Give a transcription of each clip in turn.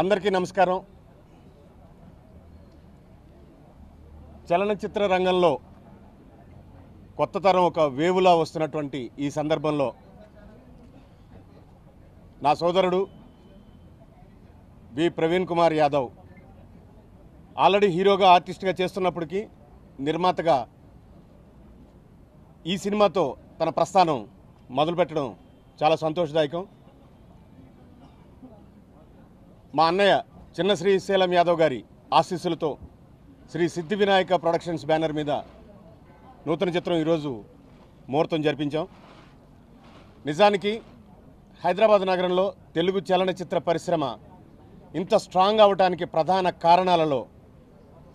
అందరికీ నమస్కారం. చలనచిత్ర రంగంలో కొత్త తరం ఒక వేవులా వస్తున్నటువంటి ఈ సందర్భంలో నా సోదరుడు వి ప్రవీణ్ కుమార్ యాదవ్ ఆల్రెడీ హీరోగా ఆర్టిస్ట్గా చేస్తున్నప్పటికీ నిర్మాతగా ఈ సినిమాతో తన ప్రస్థానం మొదలుపెట్టడం చాలా సంతోషదాయకం. మా అన్నయ్య చిన్న శ్రీశైలం యాదవ్ గారి ఆశీస్సులతో శ్రీ సిద్ధి వినాయక ప్రొడక్షన్స్ బ్యానర్ మీద నూతన చిత్రం ఈరోజు ముహూర్తం జరిపించాం. నిజానికి హైదరాబాద్ నగరంలో తెలుగు చలనచిత్ర పరిశ్రమ ఇంత స్ట్రాంగ్ అవడానికి ప్రధాన కారణాలలో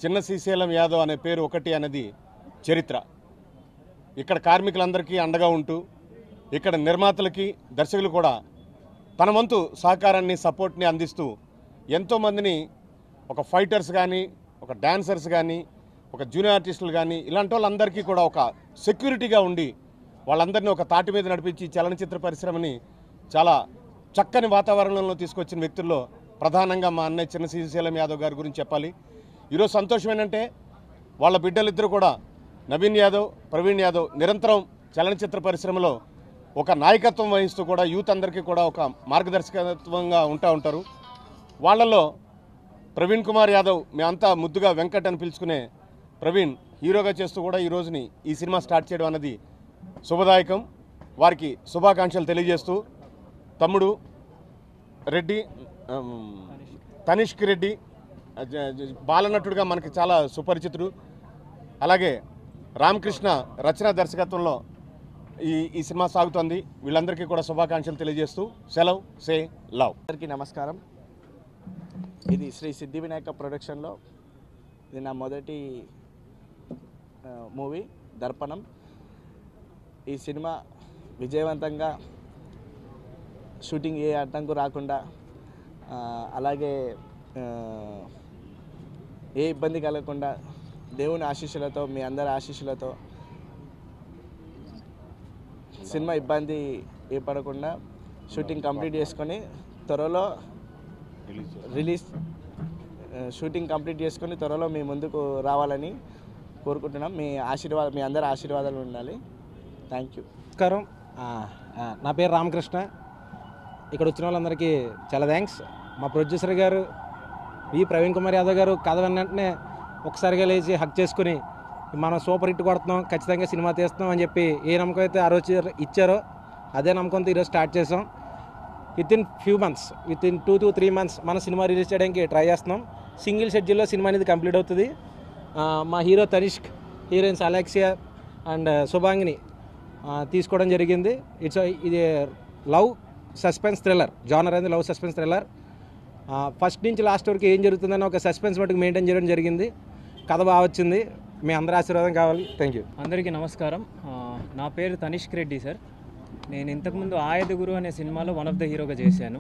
చిన్న శ్రీశైలం యాదవ్ అనే పేరు ఒకటి అనేది చరిత్ర. ఇక్కడ కార్మికులందరికీ అండగా ఉంటూ ఇక్కడ నిర్మాతలకి దర్శకులు కూడా తన వంతు సహకారాన్ని సపోర్ట్ని అందిస్తూ ఎంతోమందిని ఒక ఫైటర్స్ కానీ ఒక డాన్సర్స్ కానీ ఒక జూనియర్ ఆర్టిస్టులు కానీ ఇలాంటి వాళ్ళందరికీ కూడా ఒక సెక్యూరిటీగా ఉండి వాళ్ళందరినీ ఒక తాటి మీద నడిపించి చలనచిత్ర పరిశ్రమని చాలా చక్కని వాతావరణంలో తీసుకొచ్చిన వ్యక్తుల్లో ప్రధానంగా మా అన్నయ్య చిన్న శ్రీశైలం యాదవ్ గారి గురించి చెప్పాలి. ఈరోజు సంతోషం ఏంటంటే వాళ్ళ బిడ్డలిద్దరూ కూడా నవీన్ యాదవ్, ప్రవీణ్ యాదవ్ నిరంతరం చలనచిత్ర పరిశ్రమలో ఒక నాయకత్వం వహిస్తూ కూడా యూత్ అందరికీ కూడా ఒక మార్గదర్శకత్వంగా ఉంటారు. వాళ్ళలో ప్రవీణ్ కుమార్ యాదవ్ మేమంతా ముద్దుగా వెంకట్ అని పిలుచుకునే ప్రవీణ్ హీరోగా చేస్తూ కూడా ఈ రోజుని ఈ సినిమా స్టార్ట్ చేయడం అనేది శుభదాయకం. వారికి శుభాకాంక్షలు తెలియజేస్తూ తమ్ముడు రెడ్డి తనిష్క్ రెడ్డి బాలనటుడుగా మనకి చాలా సుపరిచితుడు. అలాగే రామకృష్ణ రచన దర్శకత్వంలో ఈ సినిమా సాగుతోంది. వీళ్ళందరికీ కూడా శుభాకాంక్షలు తెలియజేస్తూ సెలవ్ సే లవ్. అందరికీ నమస్కారం. ఇది శ్రీ సిద్ధి వినాయక ప్రొడక్షన్లో ఇది నా మొదటి మూవీ దర్పణం. ఈ సినిమా విజయవంతంగా షూటింగ్ ఏ అడ్డంకు రాకుండా అలాగే ఏ ఇబ్బంది కలగకుండా దేవుని ఆశీస్సులతో మీ అందరి ఆశీస్సులతో సినిమా ఇబ్బంది ఏర్పడకుండా షూటింగ్ కంప్లీట్ చేసుకొని త్వరలో రిలీజ్ మీ ముందుకు రావాలని కోరుకుంటున్నాం. మీ అందరి ఆశీర్వాదాలు ఉండాలి. Thank you. నమస్కారం. నా పేరు రామకృష్ణ. ఇక్కడ వచ్చిన వాళ్ళందరికీ చాలా థ్యాంక్స్. మా ప్రొడ్యూసర్ గారు వి ప్రవీణ్ కుమార్ యాదవ్ గారు కథ విన్న వెంటనే ఒకసారిగా లేచి హక్ చేసుకుని మనం సూపర్ హిట్ కొడుతున్నాం, ఖచ్చితంగా సినిమా తీస్తున్నాం అని చెప్పి ఏ నమ్మకం అయితే ఆ రోజు ఇచ్చారో అదే నమ్మకంతో ఈరోజు స్టార్ట్ చేసాం. వితిన్ 2 to 3 months మన సినిమా రిలీజ్ చేయడానికి ట్రై చేస్తున్నాం. సింగిల్ షెడ్యూల్లో సినిమా అనేది కంప్లీట్ అవుతుంది. మా hero Tanishk, heroines Alexia and Subhangini తీసుకోవడం జరిగింది. ఇది లవ్ సస్పెన్స్ థ్రిల్లర్ జానర్ అనేది. లవ్ సస్పెన్స్ థ్రిల్లర్ ఫస్ట్ నుంచి లాస్ట్ వరకు ఏం జరుగుతుందని ఒక సస్పెన్స్ మటుకు మెయింటైన్ చేయడం జరిగింది. కథ బాగా వచ్చింది. మీ అందరి ఆశీర్వాదం కావాలి. Thank you. అందరికీ నమస్కారం. నా పేరు తనిష్క్ రెడ్డి సార్. నేను ఇంతకుముందు ఆయుధ గురు అనే సినిమాలో వన్ ఆఫ్ ద హీరోగా చేశాను.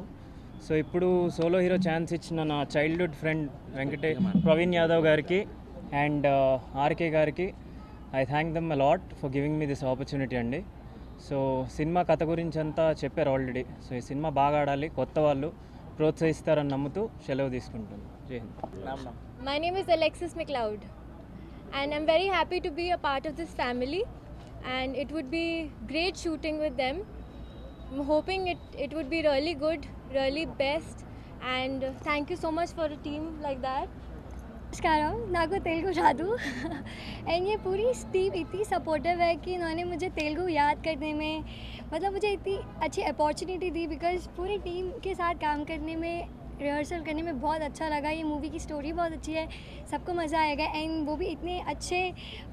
సో ఇప్పుడు సోలో హీరో ఛాన్స్ ఇచ్చిన నా చైల్డ్హుడ్ ఫ్రెండ్ ప్రవీణ్ యాదవ్ గారికి అండ్ ఆర్కే గారికి I thank them a lot for giving me this opportunity అండి. సో సినిమా కథ గురించి అంతా చెప్పారు ఆల్రెడీ. సో ఈ సినిమా బాగా ఆడాలి, కొత్త వాళ్ళు ప్రోత్సహిస్తారని నమ్ముతూ సెలవు తీసుకుంటాను. Jai Hind. My name is Alexis McLeod. And I'm very happy to be a part of this family, and it would be great shooting with them. I'm hoping it would be really good, really best, and thank you so much for a team like that. नमस्कार, नागो तेलुगु जादू and ये पूरी team इतनी supportive है कि इन्होंने मुझे तेलुगु याद करने में मुझे इतनी अच्छी अपॉर्चुनिटी दी बिकॉज पूरी टीम के साथ काम करने में रिहर्सल करने में बहुत अच्छा लगा. ये मूवी की स्टोरी बहुत अच्छी है, सबको मज़ा आएगा. एंड वो भी इतने अच्छे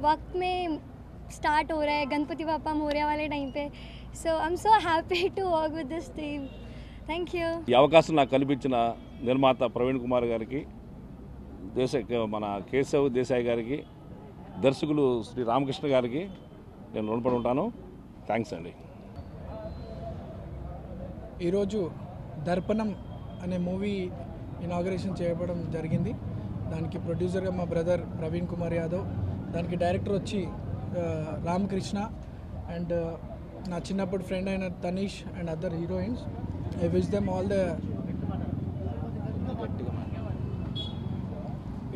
वक्त में स्टार्ट हो रहा है, गणपति बापा मोरिया वाले टाइम पे. So I am so happy to work with this team. Thank you. ఈ అవకాశం నాకు కల్పించిన నిర్మాత ప్రవీణ్ కుమార్ గారికి, మన కేశవ్ దేశాయ్ గారికి, దర్శకులు శ్రీ రామకృష్ణ గారికి నేను రుణపడి ఉంటాను. థ్యాంక్స్ అండి. ఈరోజు దర్పణం అనే మూవీ ఇనాగరేషన్ చేయడం జరిగింది. దానికి ప్రొడ్యూసర్గా మా బ్రదర్ ప్రవీణ్ కుమార్ యాదవ్, దానికి డైరెక్టర్ వచ్చి రామకృష్ణ అండ్ నా చిన్నప్పుడు ఫ్రెండ్ అయిన Tanish and other heroines. I wish them all the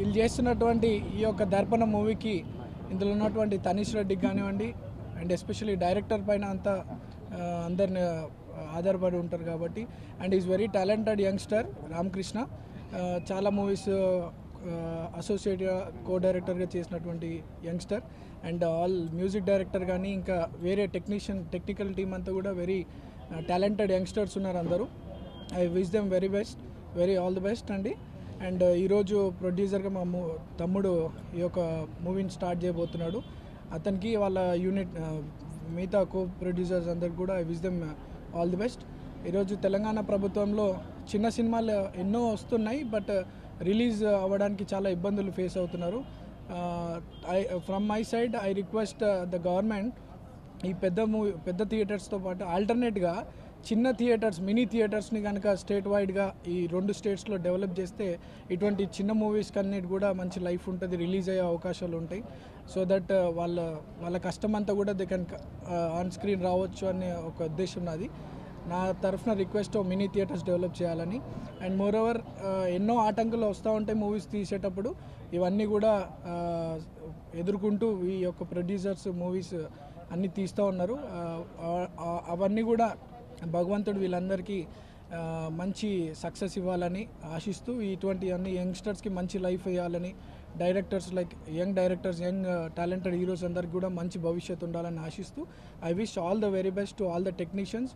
వీళ్ళు చేస్తున్నటువంటి ఈ యొక్క దర్పణ మూవీకి ఇందులో ఉన్నటువంటి తనీష్ రెడ్డికి కానివ్వండి, అండ్ ఎస్పెషల్లీ డైరెక్టర్ పైన అంతా అందరిని ఆధారపడి ఉంటారు కాబట్టి, and is very talented youngster Ramakrishna. చాలా మూవీస్ అసోసియేట్ కో డైరెక్టర్గా చేసినటువంటి youngster, and all music director కానీ ఇంకా వేరే టెక్నికల్ టీం అంతా కూడా వెరీ టాలెంటెడ్ యంగ్స్టర్స్ ఉన్నారు అందరూ. I wish them very all the best అండి. అండ్ ఈరోజు ప్రొడ్యూసర్గా మా తమ్ముడు ఈ యొక్క మూవీని స్టార్ట్ చేయబోతున్నాడు. అతనికి వాళ్ళ యూనిట్ మిగతా కో ప్రొడ్యూసర్స్ అందరికి కూడా I wish them all the best. ఈరోజు తెలంగాణ ప్రభుత్వంలో చిన్న సినిమాలు ఎన్నో వస్తున్నాయి, బట్ రిలీజ్ అవ్వడానికి చాలా ఇబ్బందులు ఫేస్ అవుతున్నారు. From my side I request the government ఈ పెద్ద థియేటర్స్తో పాటు ఆల్టర్నేట్గా చిన్న థియేటర్స్, మినీ థియేటర్స్ని కనుక స్టేట్ వైడ్గా ఈ 2 స్టేట్స్లో డెవలప్ చేస్తే ఇటువంటి చిన్న మూవీస్కి అన్నిటి కూడా మంచి లైఫ్ ఉంటుంది, రిలీజ్ అయ్యే అవకాశాలు ఉంటాయి. సో దట్ వాళ్ళ కష్టం అంతా కూడా దే కెన్ ఆన్ స్క్రీన్ రావచ్చు అనే ఒక ఉద్దేశం నాది. నా తరఫున రిక్వెస్ట్ మినీ థియేటర్స్ డెవలప్ చేయాలని. అండ్ మోర్ ఓవర్ ఎన్నో ఆటంకాలు వస్తూ ఉంటాయి మూవీస్ తీసేటప్పుడు, ఇవన్నీ కూడా ఎదుర్కొంటూ ఈ యొక్క ప్రొడ్యూసర్స్ మూవీస్ అన్నీ తీస్తూ ఉన్నారు. అవన్నీ కూడా భగవంతుడు వీళ్ళందరికీ మంచి సక్సెస్ ఇవ్వాలని ఆశిస్తూ, ఇటువంటి అన్ని యంగ్స్టర్స్కి మంచి లైఫ్ ఇవ్వాలని, directors like young directors, young talented heroes అందరికి కూడా మంచి భవిష్యత్తు ఉండాలని ఆశిస్తూ I wish all the very best to all the technicians,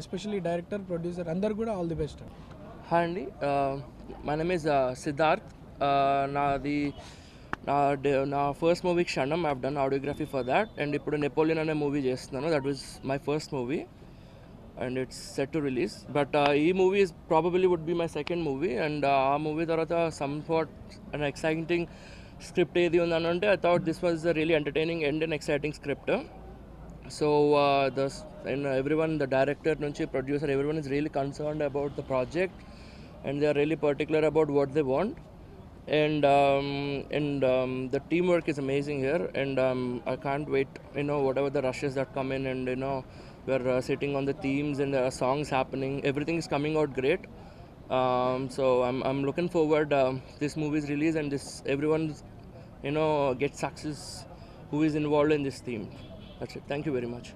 especially director, producer అందరు కూడా ఆల్ ది బెస్ట్. హాయ్ అండి, మై నేమ్ ఈజ్ సిద్ధార్థ్. నా first movie Kshanam, I have done audiography for that, and ఇప్పుడు నెపోలియన్ అనే మూవీ చేస్తున్నాను. That was my first movie and it's set to release, but ee movie is probably would be my second movie, and aa movie tarata somewhat an exciting script edi undanante I thought this was a really entertaining and an exciting script. So everyone, the director nunchi producer, everyone is really concerned about the project and they are really particular about what they want, and the teamwork is amazing here, and I can't wait, you know, whatever the rushes that come in, and you know we are sitting on the themes and there are songs happening, everything is coming out great. So I'm looking forward this movie's release, and this everyone, you know, gets success who is involved in this theme. That's it. Thank you very much.